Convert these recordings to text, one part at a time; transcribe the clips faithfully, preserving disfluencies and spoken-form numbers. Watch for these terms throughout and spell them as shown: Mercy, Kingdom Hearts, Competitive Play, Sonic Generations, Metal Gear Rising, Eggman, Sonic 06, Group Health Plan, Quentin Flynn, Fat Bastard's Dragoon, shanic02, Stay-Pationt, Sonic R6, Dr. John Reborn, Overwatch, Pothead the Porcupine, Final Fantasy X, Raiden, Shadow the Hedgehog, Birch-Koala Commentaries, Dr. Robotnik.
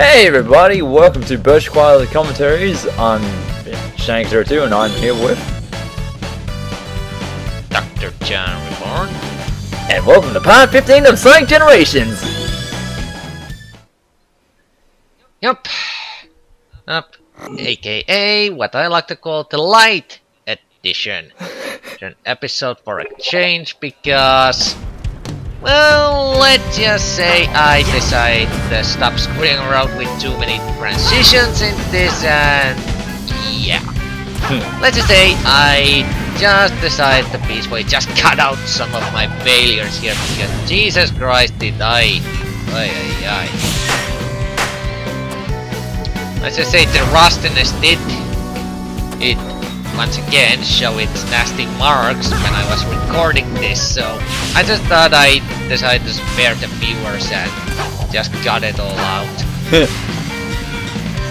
Hey everybody, welcome to Birch-Koala Commentaries. I'm shanic zero two and I'm here with Doctor John Reborn. And welcome to part fifteen of Sonic Generations! Yup. Up. A K A what I like to call the light edition. It's an episode for a change because... well, let's just say I decide to stop screwing around with too many transitions in this, and yeah. Hmm. Let's just say I just decided to peacefully just cut out some of my failures here, because Jesus Christ did I. Ay, ay, ay. Let's just say the rustiness did it once again show its nasty marks when I was recording this, so I just thought I decided to spare the viewers and just got it all out.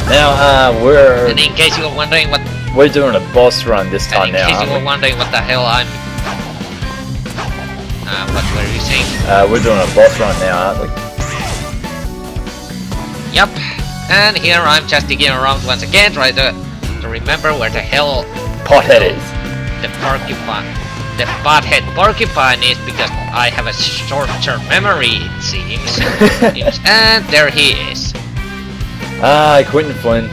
Now uh, we're... and in case you were wondering what... we're doing a boss run this time now. In case now, you were we? wondering what the hell I'm... Uh, what were you saying? Uh, we're doing a boss run now, aren't we? Yep. And here I'm just digging around once again, trying to, to remember where the hell... pothead is. The porcupine. The pothead porcupine is, because I have a short-term memory, it seems. And there he is. Ah, Quentin Flynn.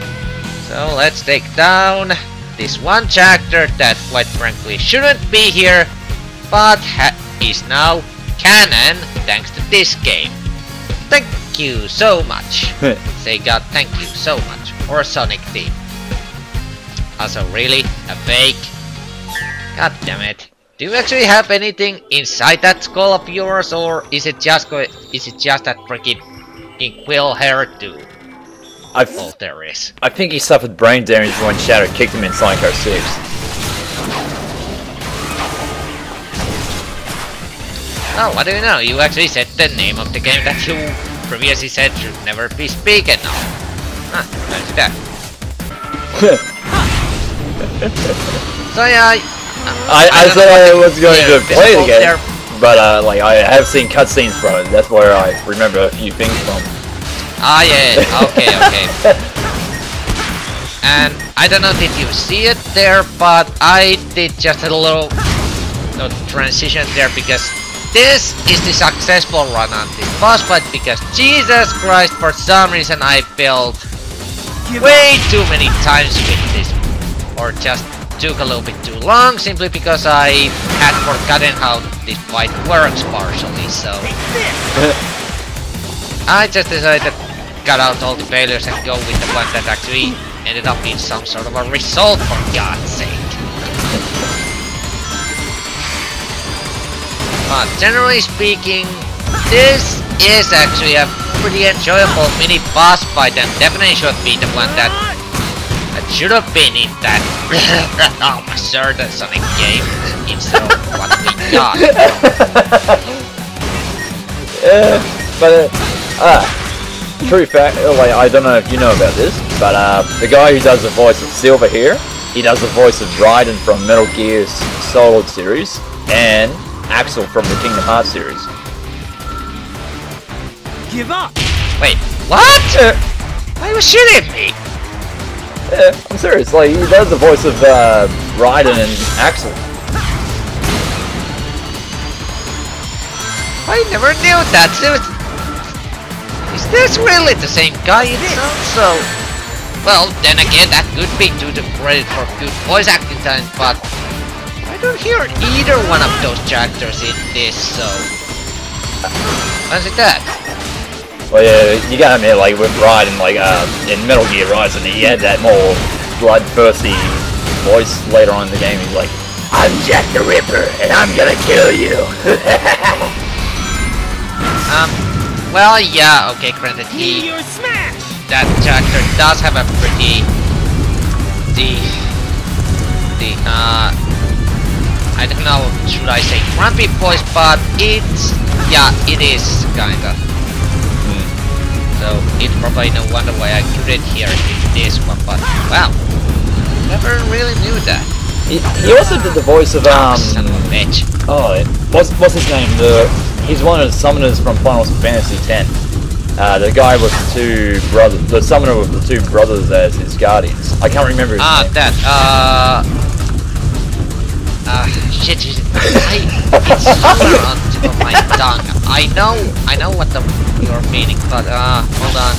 So let's take down this one chapter that, quite frankly, shouldn't be here, but ha is now canon thanks to this game. Thank you so much. Say God, thank you so much. Or Sonic Team. Also, really? A fake? God damn it. Do you actually have anything inside that skull of yours, or is it just go is it just that freaking quill hair dude? I oh, there is. I think he suffered brain damage when Shadow kicked him in Sonic R six. Oh, what do you know? You actually said the name of the game that you previously said should never be spoken of. Huh, look at that. So yeah, I, I, I, I thought I was going to play the game, there. but uh, like I have seen cutscenes from it. That's where I remember a few things from. Ah yeah, okay, okay. And I don't know, did you see it there? But I did just a little no, transition there, because this is the successful run on this boss fight. Because Jesus Christ, for some reason I failed way too many times with this. Or just took a little bit too long, simply because I had forgotten how this fight works partially, so... I just decided to cut out all the failures and go with the one that actually ended up being some sort of a result, for God's sake. But generally speaking, this is actually a pretty enjoyable mini boss fight, and definitely should be the one that... that should have been in that oh my certain Sonic game instead of what we got. Yeah, but uh, ah, true fact, like I don't know if you know about this, but uh, the guy who does the voice of Silver here, he does the voice of Raiden from Metal Gear Solid series and Axel from the Kingdom Hearts series. Give up! Wait, what? Uh, Why was you shooting me? Yeah, I'm serious, like, he does the voice of, uh, Raiden and Axel. I never knew that! Is this really the same guy? It sounds so... well, then again, that could be due to credit for good voice acting times, but... I don't hear either one of those characters in this, so... fancy that. Well, yeah, you gotta admit, like, with Raiden, like, uh, in Metal Gear Rising, he had that more bloodthirsty voice later on in the game. He's like, I'm Jack the Ripper, and I'm gonna kill you! um, well, yeah, okay, granted, he... that character does have a pretty... The... The, uh... I don't know, should I say grumpy voice, but it's... yeah, it is, kinda. So it's probably no wonder why I couldn't hear it in this one, but wow, never really knew that. He, he also did the voice of um. Oh, son of a bitch. Oh, what's what's his name? The he's one of the summoners from Final Fantasy ten. Uh, the guy with the two brothers, the summoner with the two brothers as his guardians. I can't remember his ah, name. Ah, that, uh... Uh, shit, shit, shit. I, it's somewhere on the tip of my tongue. I know, I know what the, you're meaning, but, uh, hold on.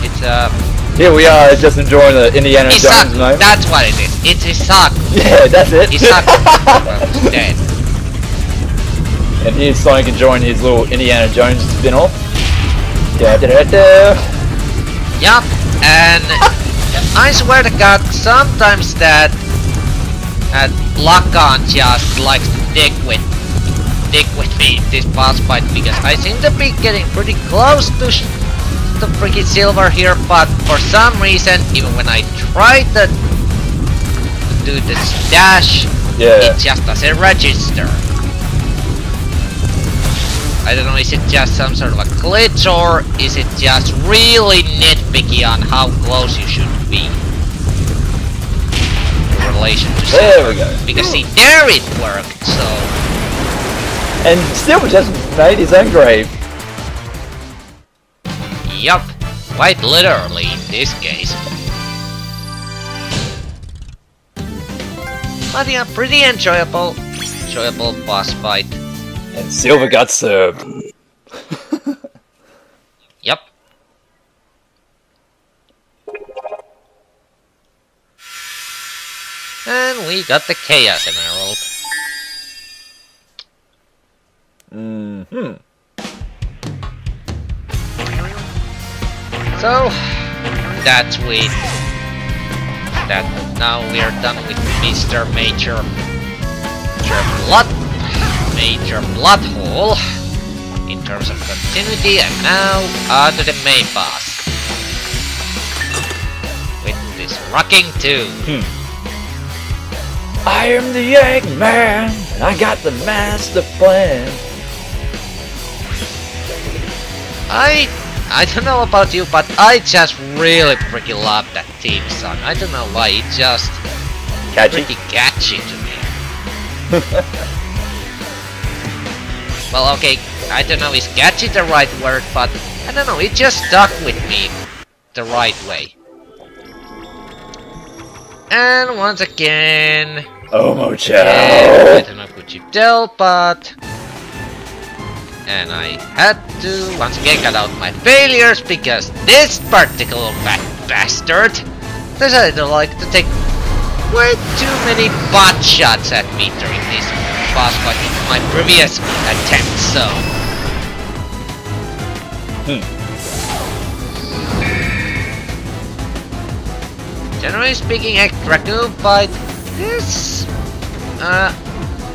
It's, uh... Here we are, just enjoying the Indiana Jones night. That's what it is. It's Isaac. Yeah, that's it. Isaac. Dead. And here's Sonic enjoying his little Indiana Jones spin-off. Da, da, da, da. Yup, and I swear to God, sometimes that uh, Lacan just likes to dick with, dick with me this boss fight because I seem to be getting pretty close to sh the freaking silver here, but for some reason, even when I try to do this dash, yeah. It just doesn't register. I don't know, is it just some sort of a glitch, or is it just really nitpicky on how close you should be in relation to something? There we go. Because see, there it worked, so... And still just made his own grave. Yup, quite literally in this case. But yeah, pretty enjoyable, enjoyable boss fight. And Silver got served. Yep. And we got the Chaos Emerald. Mm-hmm. So, that's we. That now we are done with Mister Major. Major Blood. Major blood hole in terms of continuity, and now on to the main boss with this rocking tune. Hmm. I am the Eggman, and I got the master plan. I I don't know about you, but I just really freaking love that theme song. I don't know why, it just catchy. Pretty catchy to me. Well, okay, I don't know, is catchy the right word, but I don't know, it just stuck with me the right way. And once again... Omo Chow! Yeah, I don't know, could you tell, but... And I had to once again cut out my failures, because this particular fat bastard decided to like to take way too many butt shots at me during this boss fight in my previous attempt, so... Hmm. Generally speaking, a Dragoon fight, this... Uh,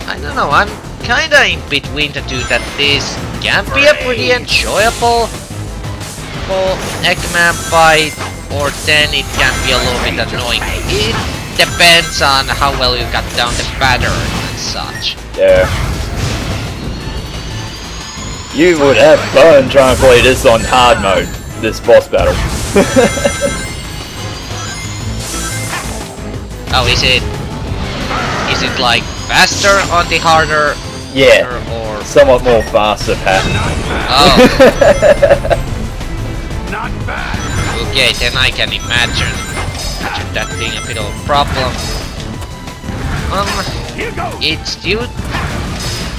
I don't know, I'm kinda in between the two, that this can be a pretty enjoyable full Eggman fight, or then it can be a little bit annoying. It depends on how well you got down the pattern. Such. Yeah. You would have fun trying to play this on hard mode, this boss battle. Oh, is it... Is it like faster on the harder? Yeah, or somewhat more faster pattern. Oh. Not bad. Okay, then I can imagine, imagine that being a bit of a problem. Um, it's due...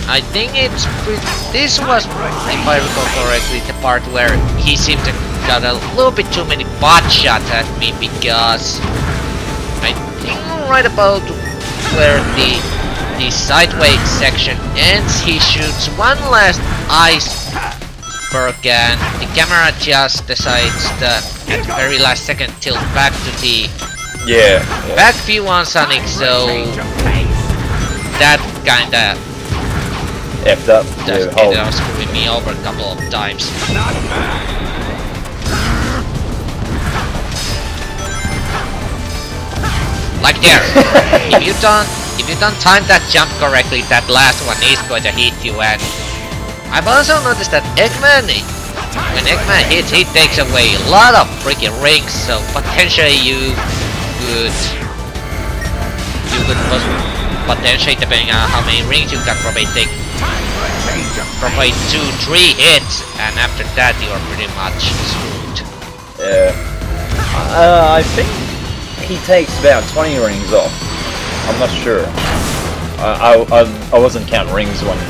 I think it's pretty... This was, if I recall correctly, the part where he seemed to got a little bit too many bot shots at me, because... I think right about where the, the sideways section ends, he shoots one last iceberg and the camera just decides to, at the very last second, tilt back to the... Yeah, yeah. Back view on Sonic, so that kinda effed up. Just ended up screwing me over a couple of times. Not bad. Like there. if you don't if you don't time that jump correctly, that last one is going to hit you, and I've also noticed that Eggman, when Eggman hits, he takes away a lot of freaking rings, so potentially you Good. You could potentially, depending on how many rings you got, probably take provide two, three hits, and after that you are pretty much screwed. Yeah. Uh, I think he takes about twenty rings off. I'm not sure. I I, I, I wasn't counting rings when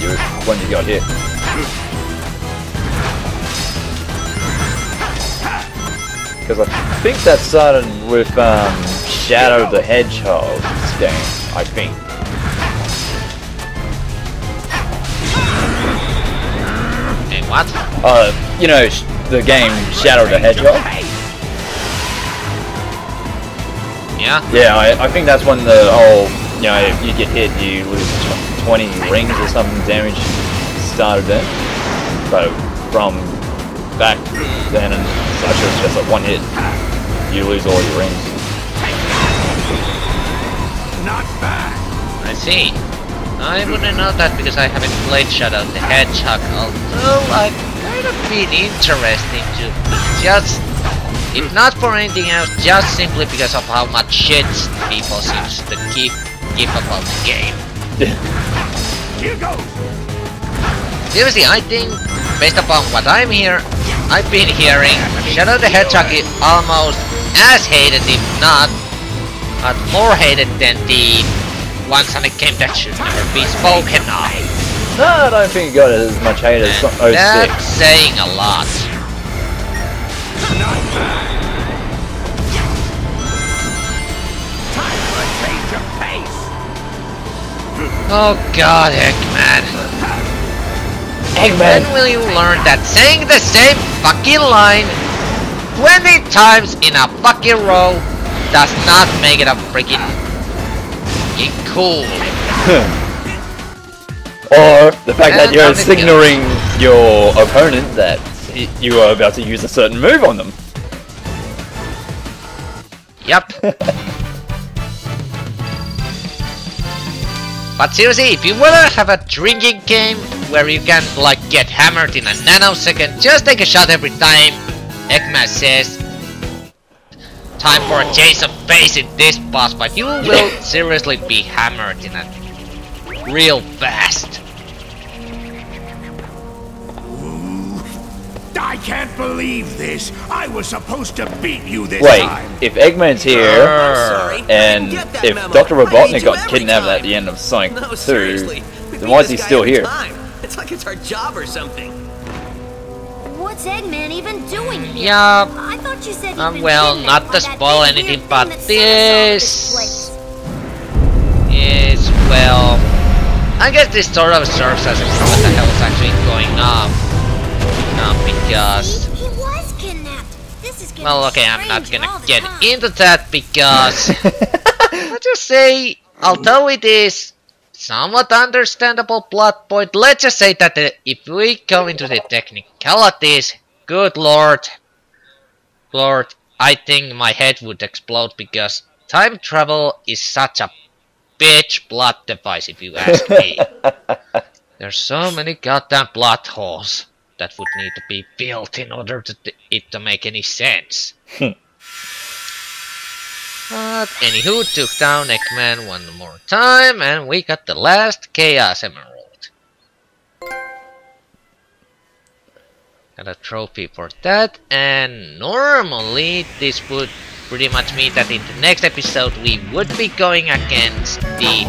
you when you got hit. Because I think that started with um, Shadow the Hedgehog's game, I think. And what? Uh, you know, sh the game Shadow the Hedgehog. Yeah? Yeah, I, I think that's when the whole, you know, if you get hit, you lose twenty rings or something damage started then. So, from back then and... Actually, it's just like one hit, you lose all your rings. Not bad. I see. I wouldn't know that because I haven't played Shadow the Hedgehog, although I've kind of been interested to just, if not for anything else, just simply because of how much shit people seem to give, give about the game. Here goes. Seriously, I think, based upon what I'm here, I've been hearing Shadow the Hedgehog is almost as hated, if not, but more hated than the one Sonic game that should never be spoken of. No, I don't think it got as much hate as oh six. That's saying a lot. Oh god, Eggman. Eggman. When will you learn that saying the same fucking line twenty times in a fucking row does not make it a freaking cool? Or the fact and that you're signaling your opponent that you are about to use a certain move on them. Yep. But seriously, if you wanna have a drinking game where you can like get hammered in a nanosecond, just take a shot every time Eggman says time for a change of pace in this boss, but you will seriously be hammered in a real fast. I can't believe this. I was supposed to beat you this Wait, time. Wait, if Eggman's here, uh, and if memo. Doctor Robotnik got kidnapped time. at the end of Sonic no, two, seriously. then why is he still here? Time. It's like it's our job or something. What's Eggman even doing here? Yeah, I thought you said um, well, not to spoil anything, but this is, well, I guess this sort of serves as a proof what the hell is actually going on. Um, because he, he was kidnapped. This is well, okay, I'm not gonna get into that because let's just say, although it is somewhat understandable plot point, let's just say that the, if we go into the technicalities, good lord, lord, I think my head would explode because time travel is such a bitch plot device, if you ask me. There's so many goddamn plot holes that would need to be built in order to it to make any sense. But anywho, took down Eggman one more time, and we got the last Chaos Emerald. Got a trophy for that, and normally this would pretty much mean that in the next episode we would be going against the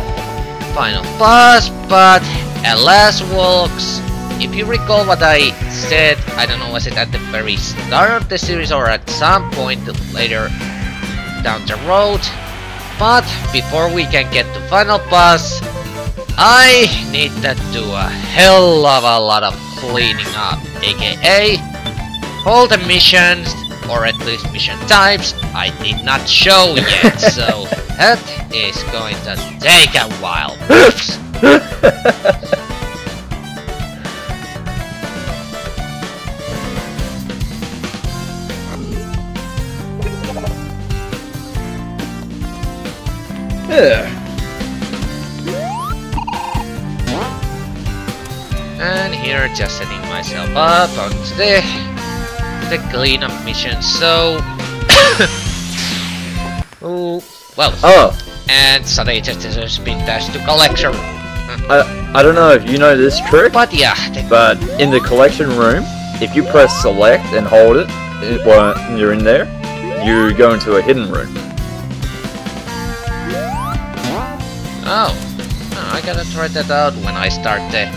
final boss, but alas walks. If you recall what I said, I don't know, was it at the very start of the series or at some point later down the road, but before we can get to final boss, I need to do a hell of a lot of cleaning up, aka all the missions, or at least mission types, I did not show yet, so that is going to take a while. Oops. And here, just setting myself up on the the cleanup mission. So, ooh, well, oh, and suddenly just has been dashed to collection. I, I don't know if you know this trick, but, yeah, but in the collection room, if you press select and hold it, it while you're in there, you go into a hidden room. Oh, oh I gotta try that out when I start the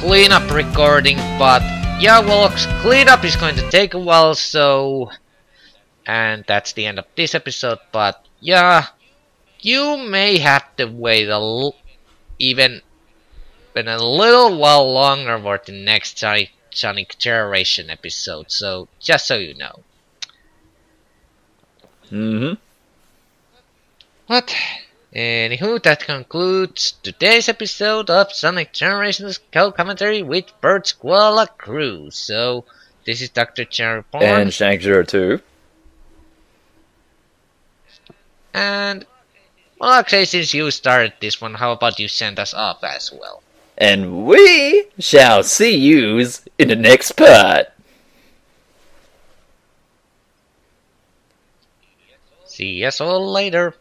cleanup recording, but yeah, well, cleanup is going to take a while, so... And that's the end of this episode, but yeah, you may have to wait a l even, even a little while longer for the next Sonic Generation episode, so just so you know. Mm-hmm. But, anywho, that concludes today's episode of Sonic Generations co-commentary with Birch-Koala Crew. So, this is Doctor John Reborn. And shanic zero two. And, well, actually, since you started this one, how about you send us off as well? And we shall see yous in the next part. See us all later.